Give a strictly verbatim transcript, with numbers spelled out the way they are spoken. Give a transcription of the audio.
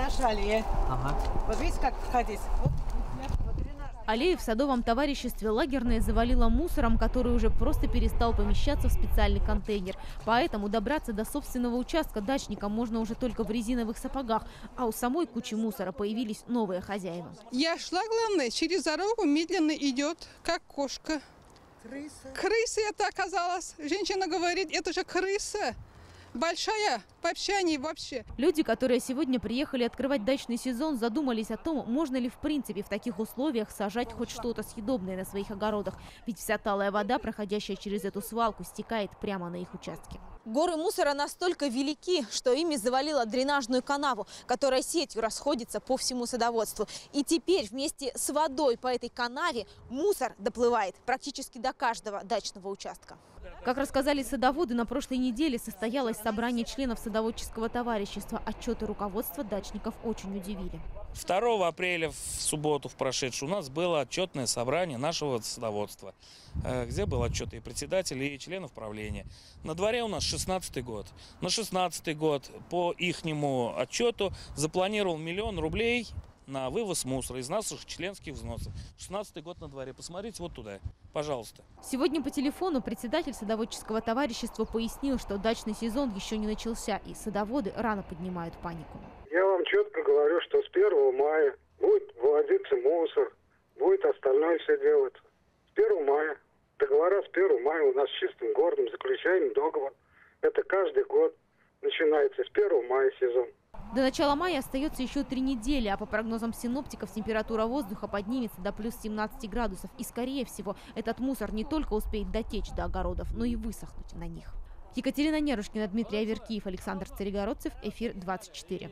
наша аллея. Ага. Вот видите, как входить? Вот. Аллею в садовом товариществе «Лагерное» завалило мусором, который уже просто перестал помещаться в специальный контейнер. Поэтому добраться до собственного участка дачника можно уже только в резиновых сапогах. А у самой кучи мусора появились новые хозяева. Я шла, главное, через дорогу медленно идет, как кошка. Крыса. Крыса это оказалось. Женщина говорит, это же крыса. Большая, вообще они вообще. Люди, которые сегодня приехали открывать дачный сезон, задумались о том, можно ли в принципе в таких условиях сажать хоть что-то съедобное на своих огородах. Ведь вся талая вода, проходящая через эту свалку, стекает прямо на их участке. Горы мусора настолько велики, что ими завалило дренажную канаву, которая сетью расходится по всему садоводству. И теперь вместе с водой по этой канаве мусор доплывает практически до каждого дачного участка. Как рассказали садоводы, на прошлой неделе состоялось собрание членов садоводческого товарищества. Отчеты руководства дачников очень удивили. второго апреля, в субботу в прошедшую, у нас было отчетное собрание нашего садоводства, где был отчет и председателей, и членов правления. На дворе у нас шестнадцатый год. На шестнадцатый год по ихнему отчету запланировал миллион рублей на вывоз мусора из наших членских взносов. шестнадцатый год на дворе. Посмотрите вот туда, пожалуйста. Сегодня по телефону председатель садоводческого товарищества пояснил, что дачный сезон еще не начался, и садоводы рано поднимают панику. Я вам четко говорю, что с первого мая будет выводиться мусор, будет остальное все делать. С первого мая. Договора с первого мая у нас с чистым городом заключаем договор. Это каждый год начинается с первого мая сезон. До начала мая остается еще три недели, а по прогнозам синоптиков температура воздуха поднимется до плюс семнадцати градусов. И, скорее всего, этот мусор не только успеет дотечь до огородов, но и высохнуть на них. Екатерина Нерушкина, Дмитрий Аверкиев, Александр Царегородцев, Эфир двадцать четыре.